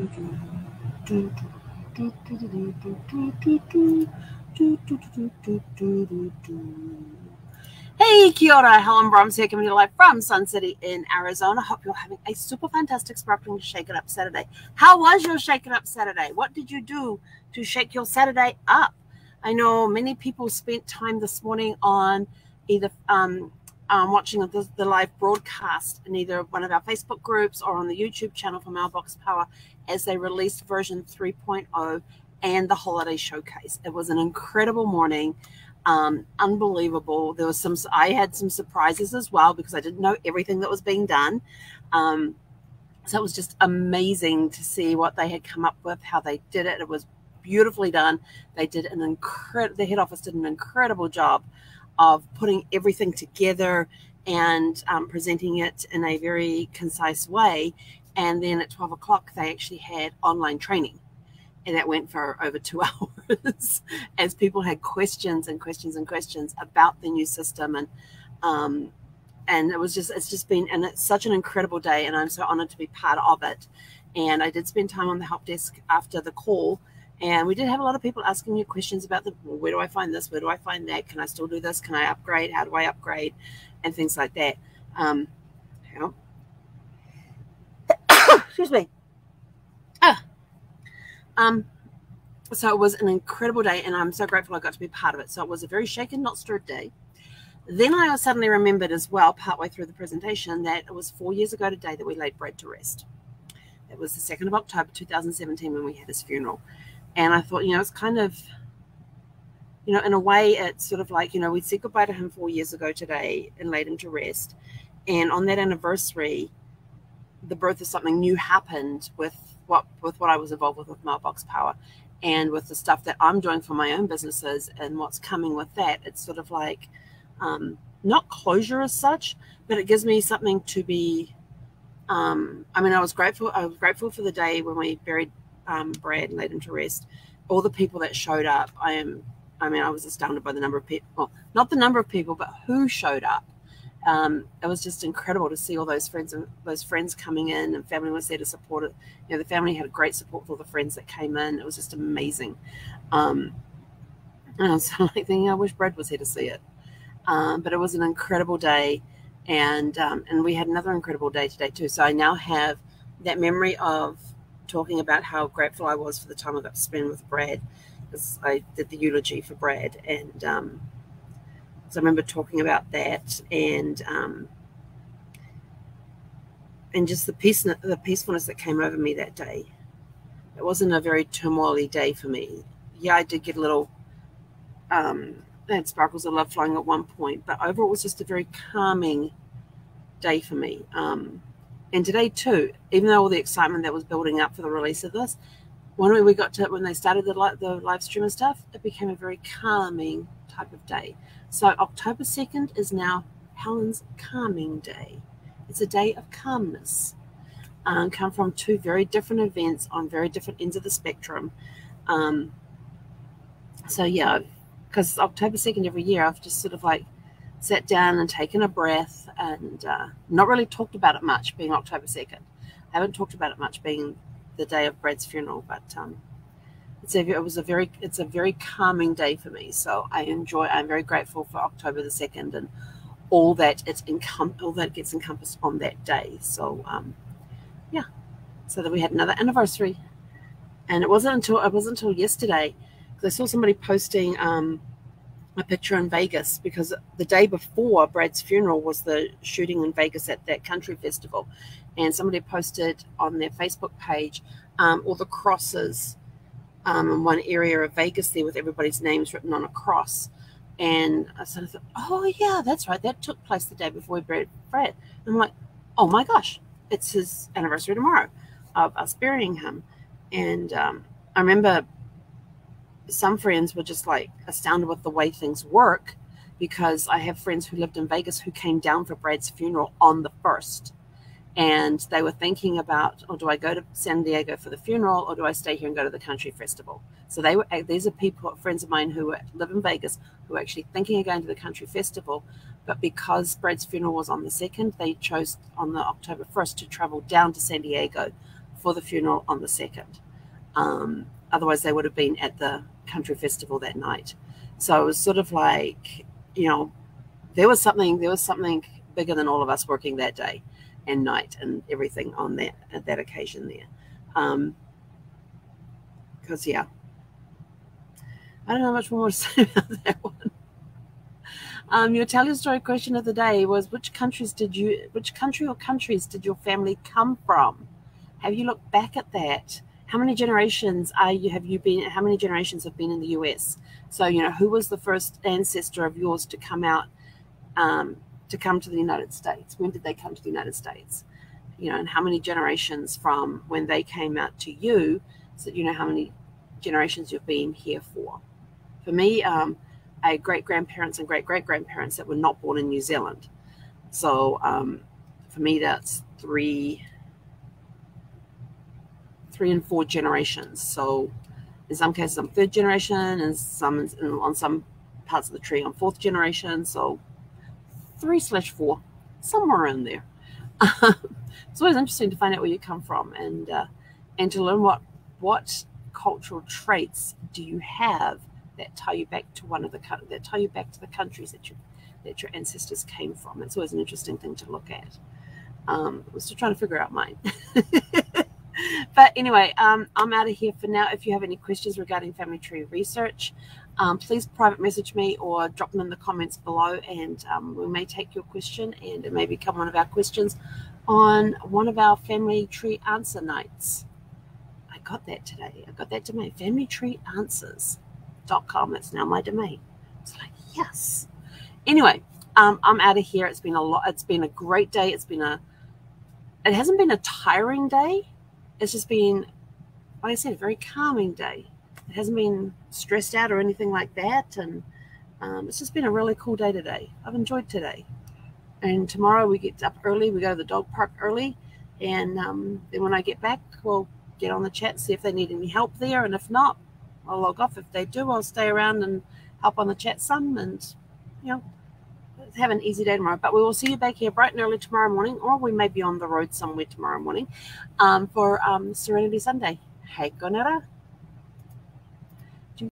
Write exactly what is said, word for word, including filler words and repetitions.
Hey, kia ora, Helen Broms here, coming to you live from Sun City in Arizona. Hope you're having a super fantastic, sparkling Shake It Up Saturday. How was your Shake It Up Saturday? What did you do to shake your Saturday up? I know many people spent time this morning on either um, um, watching the, the live broadcast in either one of our Facebook groups or on the YouTube channel for Mailbox Power as they released version three point oh and the holiday showcase. It was an incredible morning. Um, unbelievable. There was some, I had some surprises as well because I didn't know everything that was being done. Um, so it was just amazing to see what they had come up with, how they did it. It was beautifully done. They did an incredible, the head office did an incredible job of putting everything together and um, presenting it in a very concise way. And then at twelve o'clock, they actually had online training. And that went for over two hours as people had questions and questions and questions about the new system. And um, and it was just, it's just been and it's such an incredible day. And I'm so honored to be part of it. And I did spend time on the help desk after the call. And we did have a lot of people asking me questions about the, well, where do I find this? Where do I find that? Can I still do this? Can I upgrade? How do I upgrade? And things like that. Um, hang on. Excuse me. Ah. Um, so it was an incredible day, and I'm so grateful I got to be part of it. So it was a very shaken, not stirred day. Then I suddenly remembered as well, partway through the presentation, that it was four years ago today that we laid Brad to rest. It was the second of October two thousand seventeen when we had his funeral. And I thought, you know, it's kind of, you know, in a way, it's sort of like, you know, we said goodbye to him four years ago today and laid him to rest. And on that anniversary, the birth of something new happened with what with what I was involved with with Mailbox Power and with the stuff that I'm doing for my own businesses and what's coming with that. It's sort of like um, not closure as such, but it gives me something to be. Um, I mean, I was grateful. I was grateful for the day when we buried um, Brad and laid him to rest. All the people that showed up. I am. I mean, I was astounded by the number of people. Well, not the number of people, but who showed up. Um, it was just incredible to see all those friends and those friends coming in, and family was there to support it. You know, the family had a great support for all the friends that came in. It was just amazing. Um, and I was like thinking, I wish Brad was here to see it. Um, but it was an incredible day, and um, and we had another incredible day today too. So I now have that memory of talking about how grateful I was for the time I got to spend with Brad, because I did the eulogy for Brad, and um, so I remember talking about that, and um, and just the peace, the peacefulness that came over me that day. It wasn't a very turmoily day for me. Yeah, I did get a little, um, I had sparkles of love flying at one point, but overall it was just a very calming day for me. Um, and today too, even though all the excitement that was building up for the release of this, when we got to it, when they started the li the live stream and stuff, it became a very calming type of day. So October second is now Helen's calming day. It's a day of calmness. Um, come from two very different events on very different ends of the spectrum. Um, so yeah, because October second every year, I've just sort of like sat down and taken a breath and uh, not really talked about it much being October second. I haven't talked about it much being the day of Brad's funeral, but um, It's a, it was a very, it's a very calming day for me. So I enjoy, I'm very grateful for October the second and all that it's encom all that gets encompassed on that day. So, um, yeah, so that we had another anniversary, and it wasn't until, it wasn't until yesterday, because I saw somebody posting, um, a picture in Vegas, because the day before Brad's funeral was the shooting in Vegas at that country festival. And somebody posted on their Facebook page, um, all the crosses, Um, in one area of Vegas there with everybody's names written on a cross. And I sort of thought, oh, yeah, that's right. That took place the day before we buried Brad. And I'm like, oh, my gosh, it's his anniversary tomorrow of us burying him. And um, I remember some friends were just, like, astounded with the way things work, because I have friends who lived in Vegas who came down for Brad's funeral on the first. And they were thinking about, oh, do I go to San Diego for the funeral, or do I stay here and go to the country festival? So they were, these are people, friends of mine who live in Vegas, who were actually thinking of going to the country festival. But because Brad's funeral was on the second, they chose on the October first to travel down to San Diego for the funeral on the second. Um, otherwise, they would have been at the country festival that night. So it was sort of like, you know, there was something, there was something bigger than all of us working that day and night and everything on that, at that occasion there. Um, because, yeah, I don't know much more to say about that one. Um, your tell your story question of the day was, which countries did you, which country or countries did your family come from? Have you looked back at that? How many generations are you, have you been, how many generations have been in the U S? So, you know, who was the first ancestor of yours to come out, um, to come to the United States? When did they come to the United States? You know, and how many generations from when they came out to you, so that you know how many generations you've been here for. For me, um, I had great-grandparents and great-great-grandparents that were not born in New Zealand. So um, for me, that's three, three and four generations. So in some cases, I'm third generation, and some on some parts of the tree, I'm fourth generation. So three slash four, somewhere in there. It's always interesting to find out where you come from, and uh, and to learn what what cultural traits do you have that tie you back to one of the that tie you back to the countries that you that your ancestors came from. It's always an interesting thing to look at. Um, I'm still trying to figure out mine. But anyway, um, I'm out of here for now. If you have any questions regarding family tree research, um, please private message me or drop them in the comments below, and um, we may take your question, and it may become one of our questions on one of our family tree answer nights. I got that today. I got that domain, family tree answers dot com. That's now my domain. It's like, yes. Anyway, um, I'm out of here. It's been a lot. It's been a great day. It's been a, it hasn't been a tiring day. It's just been, like I said, a very calming day. It hasn't been stressed out or anything like that. And um, it's just been a really cool day today. I've enjoyed today. And tomorrow we get up early. We go to the dog park early. And um, then when I get back, we'll get on the chat, see if they need any help there. And if not, I'll log off. If they do, I'll stay around and help on the chat some. And, you know, have an easy day tomorrow. But we will see you back here bright and early tomorrow morning, or we may be on the road somewhere tomorrow morning um, for um, Serenity Sunday. Hey, konara.